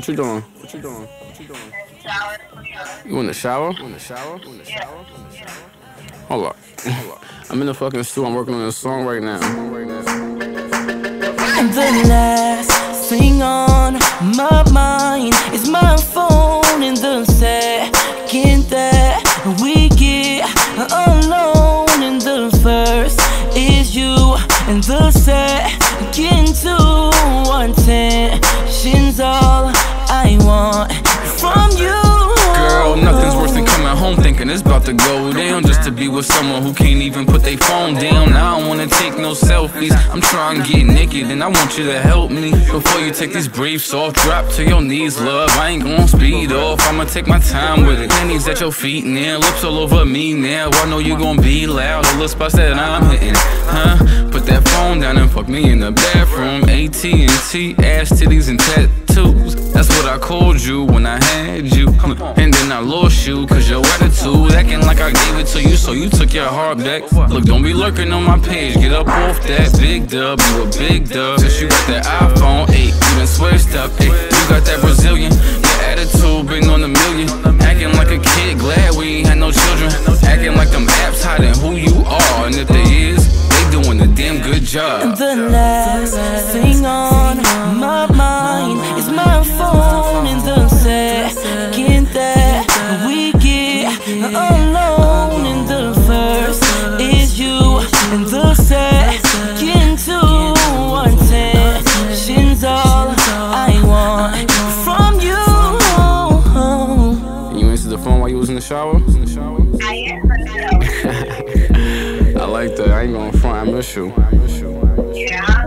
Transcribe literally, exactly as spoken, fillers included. What you doing? What you doing? What you doing? You in the shower? You in the shower? You in the shower? Hold up. Hold up. I'm in the fucking stew. I'm working on this song right now. The last thing on my mind is my phone, and the second that we get alone, and the first is you, and the second to attention's all I want from you. Girl, nothing's worse than coming home thinking it's about to go down, just to be with someone who can't even put their phone down. I don't wanna take no selfies, I'm trying to get naked and I want you to help me. Before you take these briefs off, drop to your knees, love. I ain't gon' speed off, I'ma take my time with it. Pennies at your feet now, lips all over me now. I know you gon' be loud, all the spots that I'm hitting, huh? Put that phone down and fuck me in the bathroom. A T and T, ass, titties, and tattoos. That's what I called you when I had you, and then I lost you, cause your attitude, acting like I gave it to you, so you took your heart back. Look, don't be lurking on my page, get up off that. Big dub, you a big dub, since you got that iPhone eight, you done switched up, ayy. You got that Brazilian, your attitude bring on a million. Acting like a kid, glad we ain't had no children. Acting like them apps hiding who you are, and if they is, they doing a damn good job. The last thing on my mind is my phone, and the second that we get alone, and the first is you, and the second to attention's all I want from you. And you answered the phone while you was in the shower? In the shower? I answered the phone. I like that. I ain't gonna front. I miss you. I miss you. I miss you. Yeah.